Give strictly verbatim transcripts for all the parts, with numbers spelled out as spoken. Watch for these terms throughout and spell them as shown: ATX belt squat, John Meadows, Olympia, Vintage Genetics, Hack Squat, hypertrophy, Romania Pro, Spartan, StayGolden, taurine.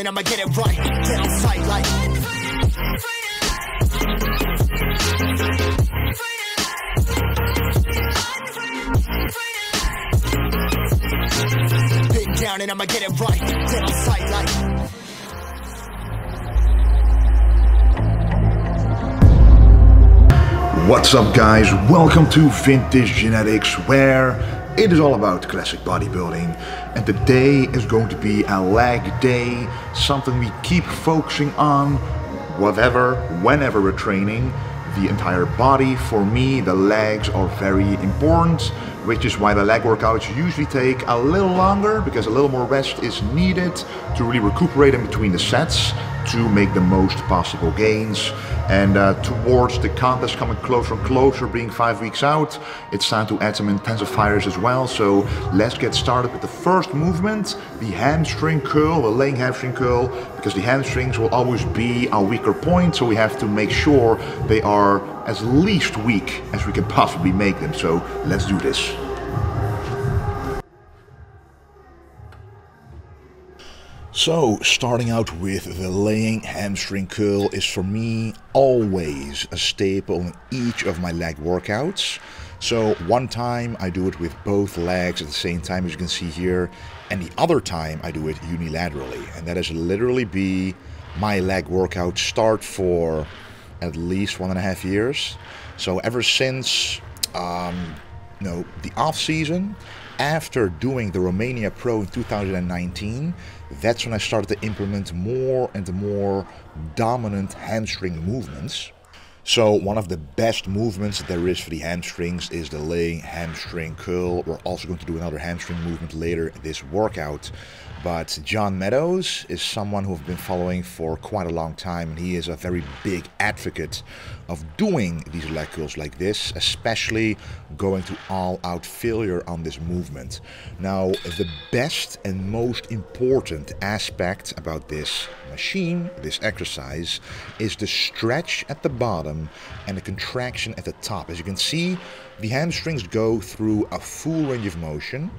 and I'ma get it right. Get on sight like pin down and I'ma get it right. Get on sight like what's up guys, welcome to Vintage Genetics, where it is all about classic bodybuilding. And today is going to be a leg day, something we keep focusing on, whatever, whenever we're training, the entire body. For me, the legs are very important, which is why the leg workouts usually take a little longer, because a little more rest is needed to really recuperate in between the sets, to make the most possible gains. And uh, towards the contest coming closer and closer, being five weeks out, it's time to add some intensifiers as well. So let's get started with the first movement, the hamstring curl, the laying hamstring curl, because the hamstrings will always be our weaker point, so we have to make sure they are as least weak as we can possibly make them. So let's do this. So starting out with the laying hamstring curl is for me always a staple in each of my leg workouts. So one time I do it with both legs at the same time, as you can see here, and the other time I do it unilaterally. And that is literally be my leg workout start for at least one and a half years. So ever since um, you know, the off season, after doing the Romania Pro in two thousand nineteen, that's when I started to implement more and more dominant hamstring movements. So one of the best movements there is for the hamstrings is the laying hamstring curl. We're also going to do another hamstring movement later this workout. But John Meadows is someone who I've been following for quite a long time, and he is a very big advocate of doing these leg curls like this, especially going to all-out failure on this movement. Now, the best and most important aspect about this machine, this exercise, is the stretch at the bottom and the contraction at the top. As you can see, the hamstrings go through a full range of motion.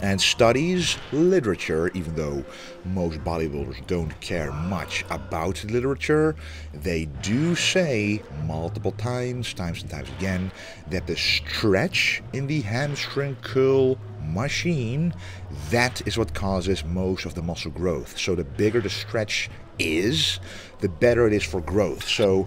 And studies, literature, even though most bodybuilders don't care much about literature, they do say multiple times, times and times again, that the stretch in the hamstring curl machine, that is what causes most of the muscle growth. So the bigger the stretch is, the better it is for growth. So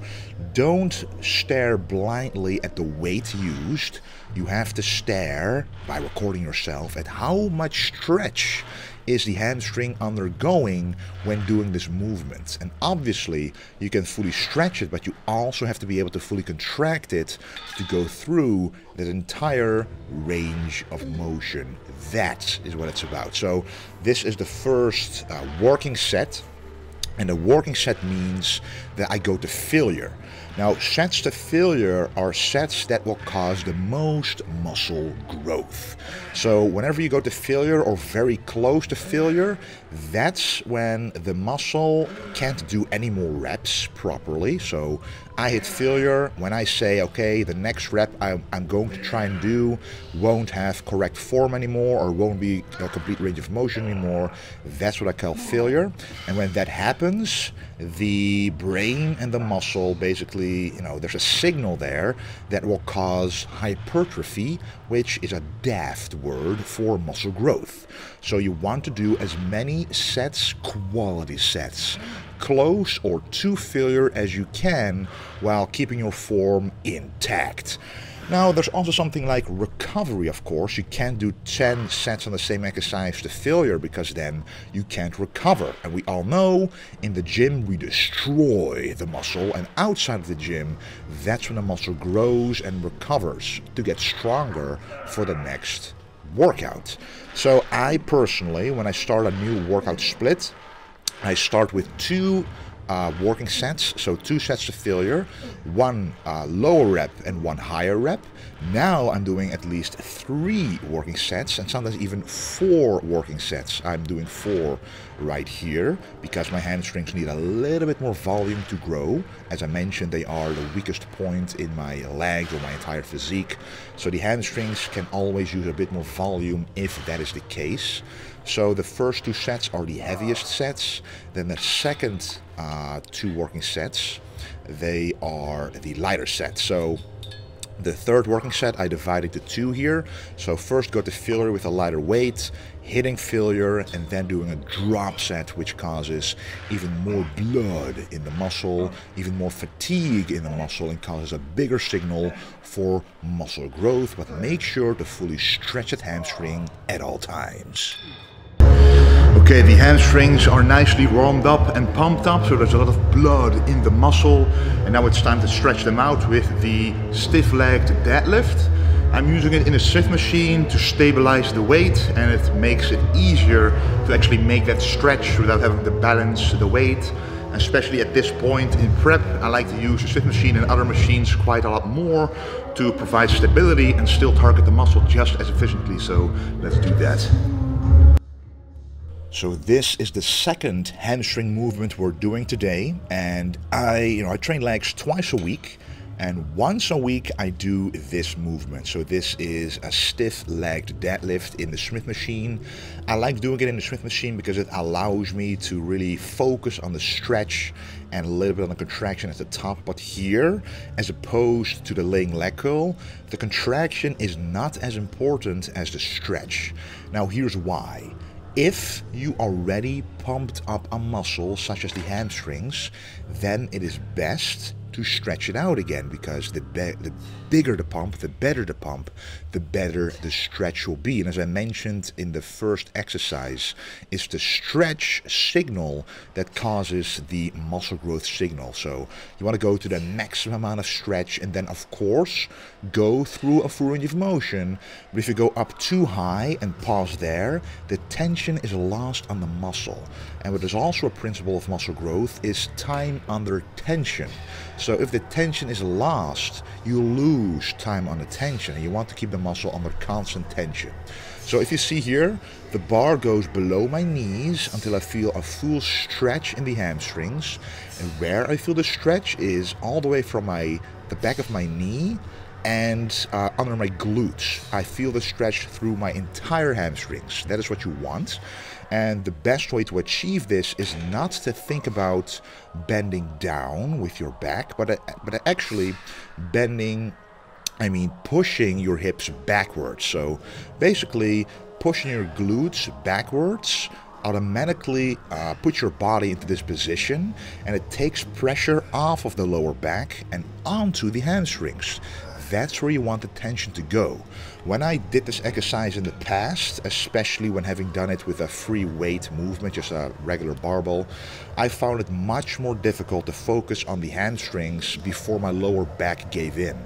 don't stare blindly at the weight used. You have to stare, by recording yourself, at how much stretch is the hamstring undergoing when doing this movement. And obviously you can fully stretch it, but you also have to be able to fully contract it to go through that entire range of motion. That is what it's about. So this is the first uh, working set. And a working set means that I go to failure. Now, sets to failure are sets that will cause the most muscle growth. So whenever you go to failure or very close to failure, that's when the muscle can't do any more reps properly. So I hit failure when I say, okay, the next rep I'm, I'm going to try and do won't have correct form anymore, or won't be a complete range of motion anymore. That's what I call failure. And when that happens, the brain and the muscle basically, you know, there's a signal there that will cause hypertrophy, which is a daft word for muscle growth. So you want to do as many sets, quality sets, close or to failure as you can, while keeping your form intact. Now, there's also something like recovery, of course. You can't do ten sets on the same exercise to failure, because then you can't recover. And we all know, in the gym, we destroy the muscle. And outside of the gym, that's when the muscle grows and recovers to get stronger for the next workout. So I personally, when I start a new workout split, I start with two Uh, working sets, so two sets to failure, one uh, lower rep and one higher rep. Now I'm doing at least three working sets, and sometimes even four working sets. I'm doing four right here, because my hamstrings need a little bit more volume to grow. As I mentioned, they are the weakest point in my legs or my entire physique. So the hamstrings can always use a bit more volume if that is the case. So the first two sets are the heaviest sets. Then the second uh, two working sets, they are the lighter sets. So the third working set, I divided the two here. So first got to failure with a lighter weight, hitting failure, and then doing a drop set, which causes even more blood in the muscle, even more fatigue in the muscle, and causes a bigger signal for muscle growth. But make sure to fully stretch that hamstring at all times. Okay, the hamstrings are nicely warmed up and pumped up, so there's a lot of blood in the muscle. And now it's time to stretch them out with the stiff-legged deadlift. I'm using it in a Smith machine to stabilize the weight, and it makes it easier to actually make that stretch without having to balance the weight. Especially at this point in prep, I like to use the Smith machine and other machines quite a lot more to provide stability and still target the muscle just as efficiently, so let's do that. So this is the second hamstring movement we're doing today, and I, you know, I train legs twice a week, and once a week I do this movement. So this is a stiff-legged deadlift in the Smith machine. I like doing it in the Smith machine because it allows me to really focus on the stretch and a little bit on the contraction at the top. But here, as opposed to the laying leg curl, the contraction is not as important as the stretch. Now here's why. If you already pumped up a muscle, such as the hamstrings, then it is best to stretch it out again, because the, the bigger the pump, the better the pump, the better the stretch will be. And as I mentioned in the first exercise, it's the stretch signal that causes the muscle growth signal. So you want to go to the maximum amount of stretch, and then of course go through a full range of motion. But if you go up too high and pause there, the tension is lost on the muscle. And what is also a principle of muscle growth is time under tension. So if the tension is lost, you lose time on the tension, and you want to keep the muscle under constant tension. So if you see here, the bar goes below my knees until I feel a full stretch in the hamstrings. And where I feel the stretch is all the way from my, the back of my knee and uh, under my glutes. I feel the stretch through my entire hamstrings. That is what you want. And the best way to achieve this is not to think about bending down with your back, but, but actually bending, I mean pushing your hips backwards. So basically pushing your glutes backwards automatically uh, puts your body into this position, and it takes pressure off of the lower back and onto the hamstrings. That's where you want the tension to go. When I did this exercise in the past, especially when having done it with a free weight movement, just a regular barbell, I found it much more difficult to focus on the hamstrings before my lower back gave in.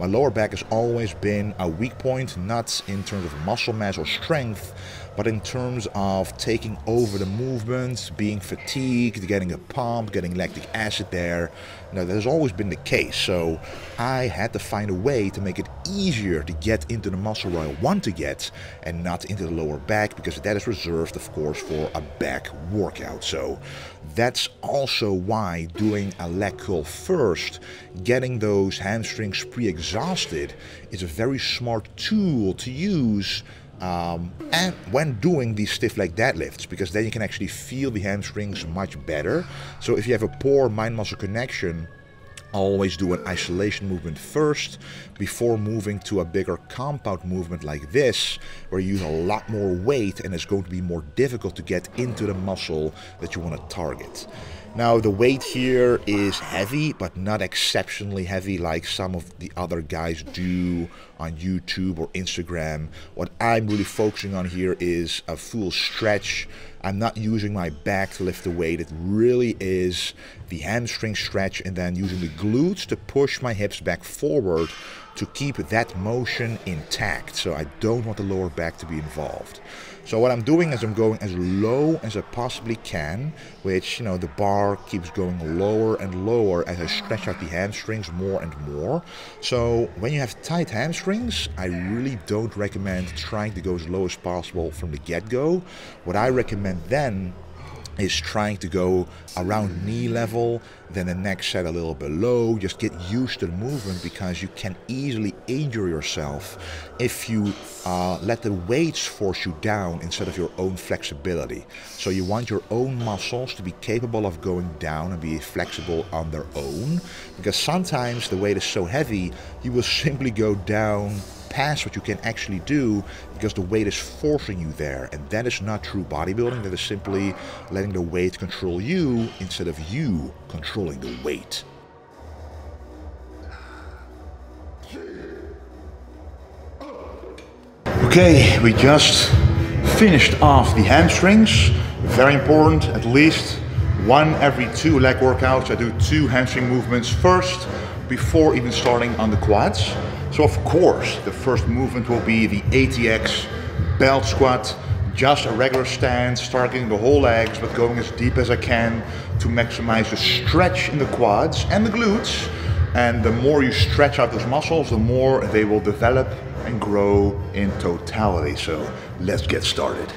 My lower back has always been a weak point, not in terms of muscle mass or strength, but in terms of taking over the movements, being fatigued, getting a pump, getting lactic acid there. Now, that has always been the case, so I had to find a way to make it easier to get into the muscle where I want to get and not into the lower back, because that is reserved, of course, for a back workout. So that's also why doing a leg curl first, getting those hamstrings pre-exhausted, is a very smart tool to use Um, and when doing these stiff leg deadlifts, because then you can actually feel the hamstrings much better. So if you have a poor mind-muscle connection, always do an isolation movement first before moving to a bigger compound movement like this, where you use a lot more weight and it's going to be more difficult to get into the muscle that you want to target. Now, the weight here is heavy, but not exceptionally heavy like some of the other guys do on YouTube or Instagram. What I'm really focusing on here is a full stretch. I'm not using my back to lift the weight. It really is the hamstring stretch, and then using the glutes to push my hips back forward to keep that motion intact. So I don't want the lower back to be involved. So what I'm doing is I'm going as low as I possibly can, which, you know, the bar keeps going lower and lower as I stretch out the hamstrings more and more. So when you have tight hamstrings, I really don't recommend trying to go as low as possible from the get-go. What I recommend then is trying to go around knee level, then the next set a little below. Just get used to the movement, because you can easily injure yourself if you uh, let the weights force you down instead of your own flexibility. So you want your own muscles to be capable of going down and be flexible on their own, because sometimes the weight is so heavy you will simply go down past what you can actually do, because the weight is forcing you there, and that is not true bodybuilding. That is simply letting the weight control you instead of you controlling the weight. Okay, we just finished off the hamstrings. Very important, at least one every two leg workouts. I do two hamstring movements first before even starting on the quads. So of course, the first movement will be the A T X belt squat, just a regular stance, targeting the whole legs, but going as deep as I can to maximize the stretch in the quads and the glutes. And the more you stretch out those muscles, the more they will develop and grow in totality. So let's get started.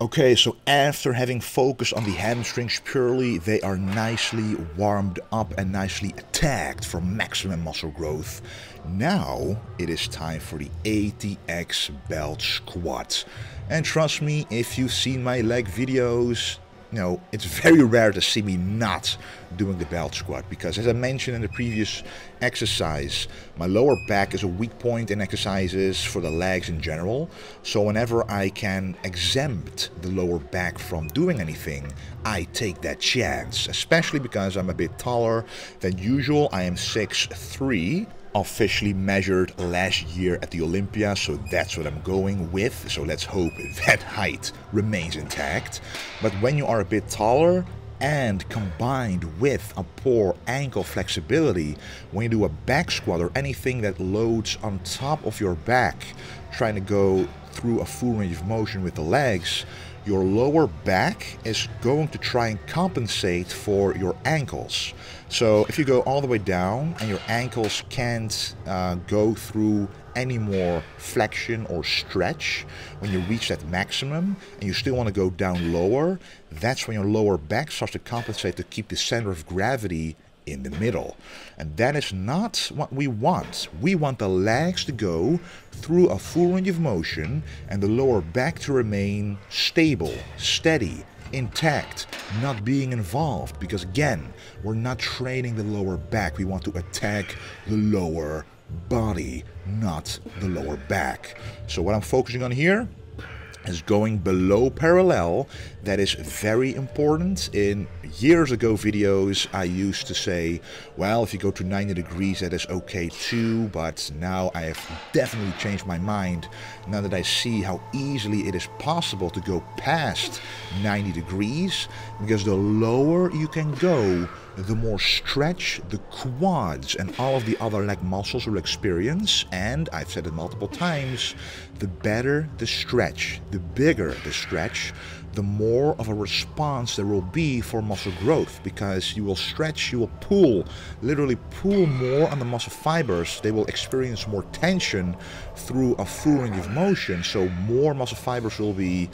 Okay, so after having focused on the hamstrings purely, they are nicely warmed up and nicely attacked for maximum muscle growth. Now it is time for the A T X belt squat. And trust me, if you've seen my leg videos, you know, it's very rare to see me not doing the belt squat, because as I mentioned in the previous exercise, my lower back is a weak point in exercises for the legs in general. So whenever I can exempt the lower back from doing anything, I take that chance, especially because I'm a bit taller than usual. I am six three, officially measured last year at the Olympia, so that's what I'm going with. So let's hope that height remains intact. But when you are a bit taller, and combined with a poor ankle flexibility, when you do a back squat or anything that loads on top of your back, trying to go through a full range of motion with the legs, your lower back is going to try and compensate for your ankles. So if you go all the way down and your ankles can't uh, go through any more flexion or stretch, when you reach that maximum and you still want to go down lower, that's when your lower back starts to compensate to keep the center of gravity in the middle. And that is not what we want. We want the legs to go through a full range of motion and the lower back to remain stable, steady, intact, not being involved, because again, we're not training the lower back. We want to attack the lower body, not the lower back. So what I'm focusing on here is going below parallel. That is very important. In years ago videos, I used to say, well, if you go to ninety degrees, that is okay too, but now I have definitely changed my mind. Now that I see how easily it is possible to go past ninety degrees, because the lower you can go, the more stretch the quads and all of the other leg muscles will experience. And I've said it multiple times, the better the stretch, the bigger the stretch, the more of a response there will be for muscle growth, because you will stretch, you will pull, literally pull more on the muscle fibers. They will experience more tension through a full range of motion, so more muscle fibers will be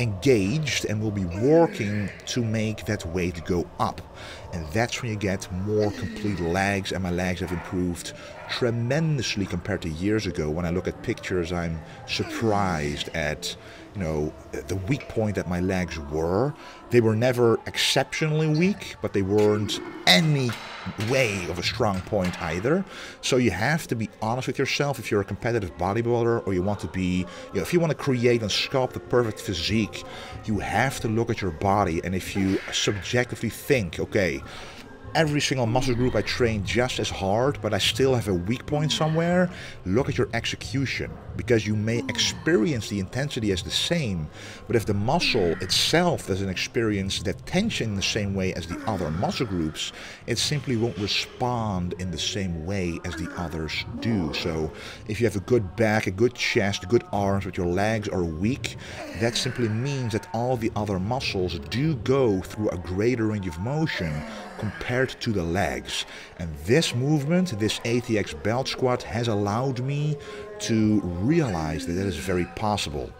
engaged and will be working to make that weight go up. And that's when you get more complete legs, and my legs have improved tremendously compared to years ago. When I look at pictures, I'm surprised at, you know, the weak point that my legs were. They were never exceptionally weak, but they weren't any way of a strong point either. So you have to be honest with yourself. If you're a competitive bodybuilder, or you want to be, you know, if you want to create and sculpt the perfect physique, you have to look at your body. And if you subjectively think, okay, every single muscle group I train just as hard, but I still have a weak point somewhere, look at your execution, because you may experience the intensity as the same, but if the muscle itself doesn't experience that tension in the same way as the other muscle groups, it simply won't respond in the same way as the others do. So if you have a good back, a good chest, good arms, but your legs are weak, that simply means that all the other muscles do go through a greater range of motion compared to the legs. And this movement, this A T X belt squat, has allowed me to realize that that is very possible.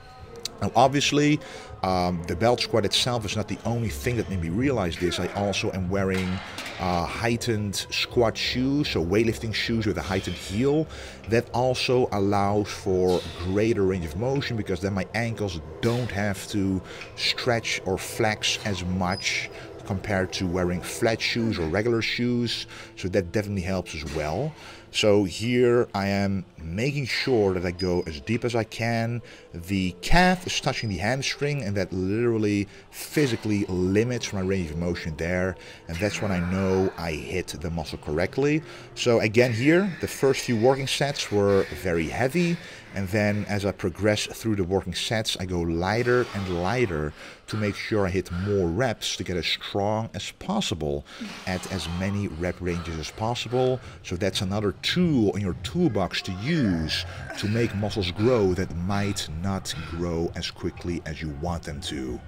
Now obviously, um, the belt squat itself is not the only thing that made me realize this. I also am wearing uh, heightened squat shoes, so weightlifting shoes with a heightened heel. That also allows for greater range of motion, because then my ankles don't have to stretch or flex as much compared to wearing flat shoes or regular shoes. So that definitely helps as well. So here I am making sure that I go as deep as I can. The calf is touching the hamstring, and that literally physically limits my range of motion there. And that's when I know I hit the muscle correctly. So again here, the first few working sets were very heavy. And then as I progress through the working sets, I go lighter and lighter to make sure I hit more reps to get as strong as possible at as many rep ranges as possible. So that's another tool in your toolbox to use to make muscles grow that might not grow as quickly as you want them to.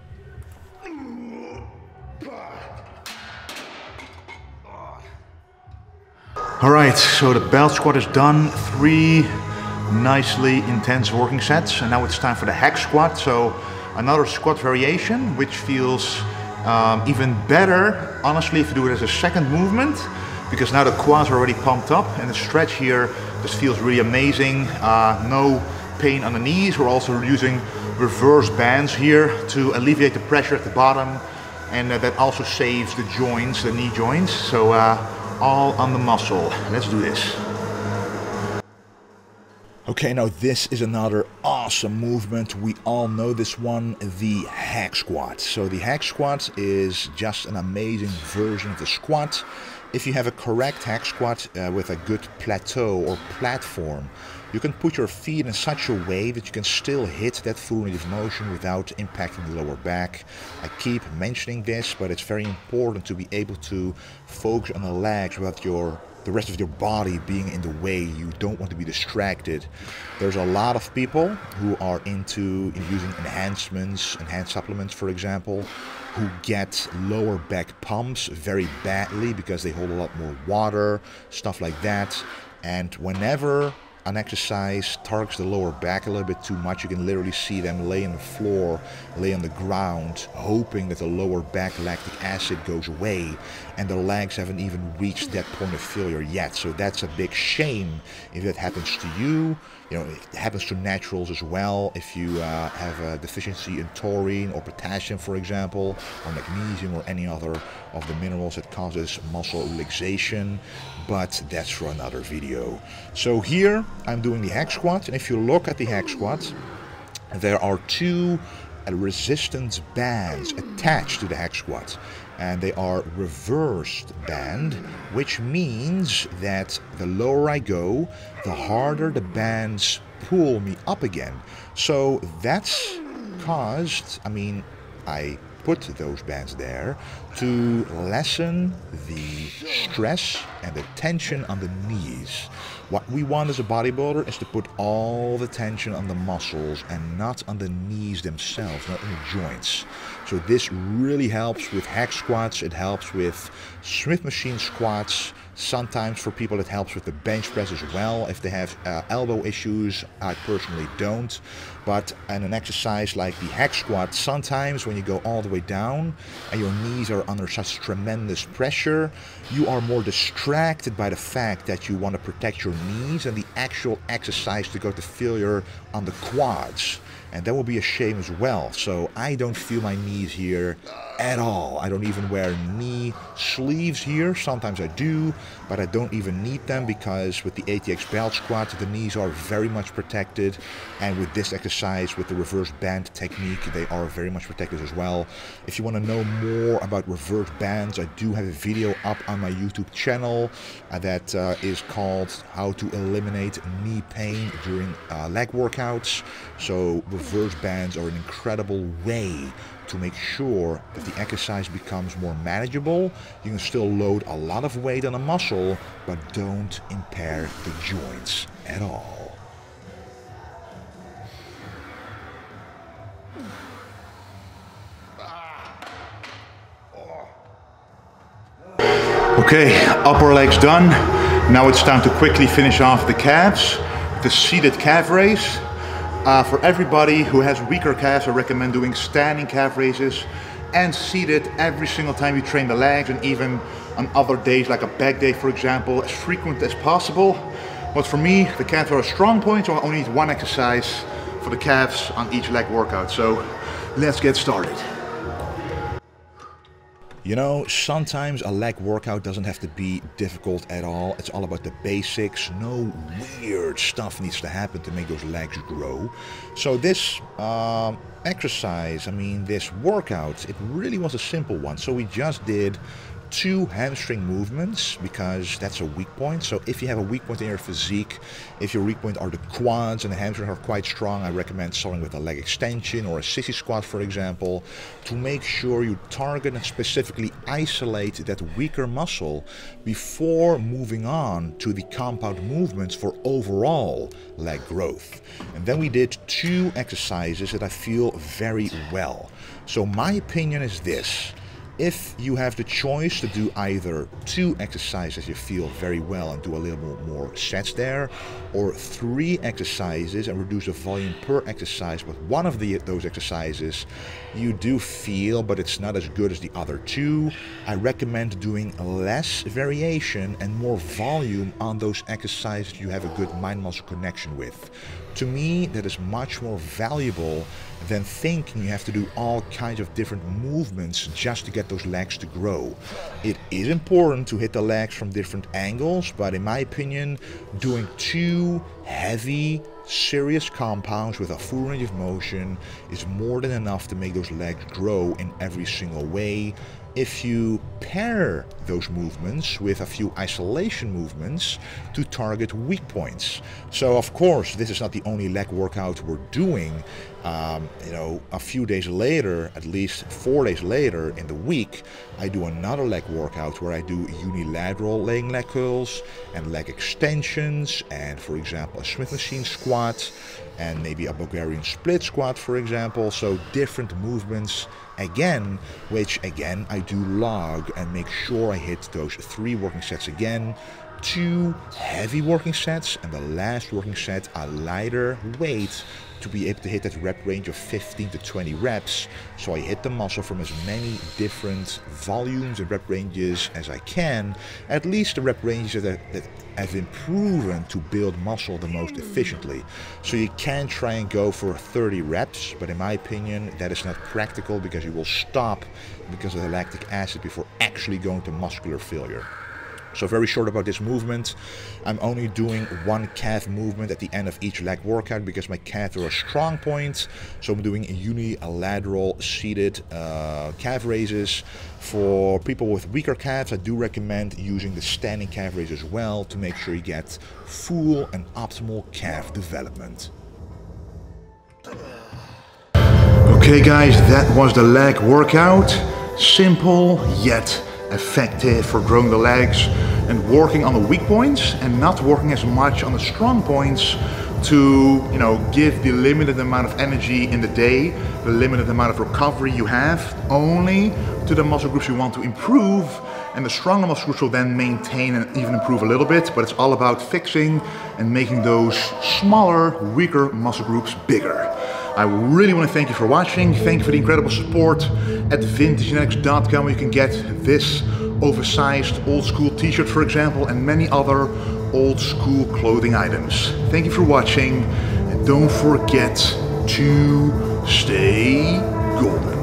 All right, so the belt squat is done. Three nicely intense working sets, and now it's time for the hack squat. So another squat variation, which feels um, even better, honestly, if you do it as a second movement, because now the quads are already pumped up and the stretch here just feels really amazing. Uh, no pain on the knees. We're also using reverse bands here to alleviate the pressure at the bottom, and uh, that also saves the joints, the knee joints. So uh, all on the muscle. Let's do this. Okay, now this is another awesome movement. We all know this one, the hack squat. So the hack squat is just an amazing version of the squat. If you have a correct hack squat uh, with a good plateau or platform, you can put your feet in such a way that you can still hit that full range of motion without impacting the lower back. I keep mentioning this, but it's very important to be able to focus on the legs without your the rest of your body being in the way. You don't want to be distracted. There's a lot of people who are into using enhancements, enhanced supplements, for example, who get lower back pumps very badly because they hold a lot more water, stuff like that. And whenever an exercise targets the lower back a little bit too much, you can literally see them lay on the floor, lay on the ground, hoping that the lower back lactic acid goes away, and the legs haven't even reached that point of failure yet. So that's a big shame if that happens to you. You know, it happens to naturals as well. If you uh, have a deficiency in taurine or potassium, for example, or magnesium, or any other of the minerals that causes muscle relaxation, but that's for another video. So here I'm doing the hack squat, and if you look at the hack squat, there are two resistance bands attached to the hack squat, and they are reversed band, which means that the lower I go, the harder the bands pull me up again. So that's caused, I mean, I put those bands there to lessen the stress and the tension on the knees. What we want as a bodybuilder is to put all the tension on the muscles and not on the knees themselves, not on the joints. So this really helps with hack squats. It helps with Smith machine squats. Sometimes for people it helps with the bench press as well if they have uh, elbow issues. I personally don't. But in an exercise like the hack squat, sometimes when you go all the way down and your knees are under such tremendous pressure, you are more distracted by the fact that you want to protect your knees and the actual exercise to go to failure on the quads. And that will be a shame as well. So I don't feel my knees here at all. I don't even wear knee sleeves here. Sometimes I do, but I don't even need them, because with the A T X belt squat, the knees are very much protected. And with this exercise, with the reverse band technique, they are very much protected as well. If you want to know more about reverse bands, I do have a video up on my YouTube channel that uh, is called How to Eliminate Knee Pain During uh, Leg Workouts. So reverse bands are an incredible way to make sure that the exercise becomes more manageable. You can still load a lot of weight on a muscle, but don't impair the joints at all. Okay, upper legs done. Now it's time to quickly finish off the calves, the seated calf raise. Uh, for everybody who has weaker calves, I recommend doing standing calf raises and seated every single time you train the legs, and even on other days like a back day, for example, as frequent as possible. But for me, the calves are a strong point, so I only need one exercise for the calves on each leg workout. So let's get started. You know, sometimes a leg workout doesn't have to be difficult at all. It's all about the basics. No weird stuff needs to happen to make those legs grow. So this um, exercise, I mean this workout, it really was a simple one. So we just did two hamstring movements because that's a weak point. So if you have a weak point in your physique, if your weak point are the quads and the hamstrings are quite strong, I recommend starting with a leg extension or a sissy squat, for example, to make sure you target and specifically isolate that weaker muscle before moving on to the compound movements for overall leg growth. And then we did two exercises that I feel very well. So my opinion is this. If you have the choice to do either two exercises you feel very well and do a little bit more sets there, or three exercises and reduce the volume per exercise with one of the, those exercises, you do feel, but it's not as good as the other two. I recommend doing less variation and more volume on those exercises you have a good mind-muscle connection with. To me, that is much more valuable than thinking you have to do all kinds of different movements just to get those legs to grow. It is important to hit the legs from different angles, but in my opinion, doing two heavy, serious compounds with a full range of motion is more than enough to make those legs grow in every single way. If you pair those movements with a few isolation movements to target weak points. So of course, this is not the only leg workout we're doing. Um, you know, a few days later, at least four days later in the week, I do another leg workout where I do unilateral laying leg curls and leg extensions and, for example, a Smith machine squat and maybe a Bulgarian split squat, for example. So different movements again, which again, I do log and make sure I hit those three working sets again. Two heavy working sets and the last working set a lighter weight to be able to hit that rep range of fifteen to twenty reps. So I hit the muscle from as many different volumes and rep ranges as I can, at least the rep ranges that, are, that have been proven to build muscle the most efficiently. So you can try and go for thirty reps, but in my opinion, that is not practical because you will stop because of the lactic acid before actually going to muscular failure. So very short about this movement. I'm only doing one calf movement at the end of each leg workout because my calves are a strong point. So I'm doing unilateral seated uh, calf raises. For people with weaker calves, I do recommend using the standing calf raise as well to make sure you get full and optimal calf development. Okay guys, that was the leg workout. Simple yet effective for growing the legs and working on the weak points and not working as much on the strong points to, you know, give the limited amount of energy in the day, the limited amount of recovery you have only to the muscle groups you want to improve, and the stronger muscle groups will then maintain and even improve a little bit, but it's all about fixing and making those smaller, weaker muscle groups bigger. I really want to thank you for watching. Thank you for the incredible support. At vintage genetics dot com you can get this oversized old school t-shirt, for example, and many other old school clothing items. Thank you for watching, and don't forget to stay golden.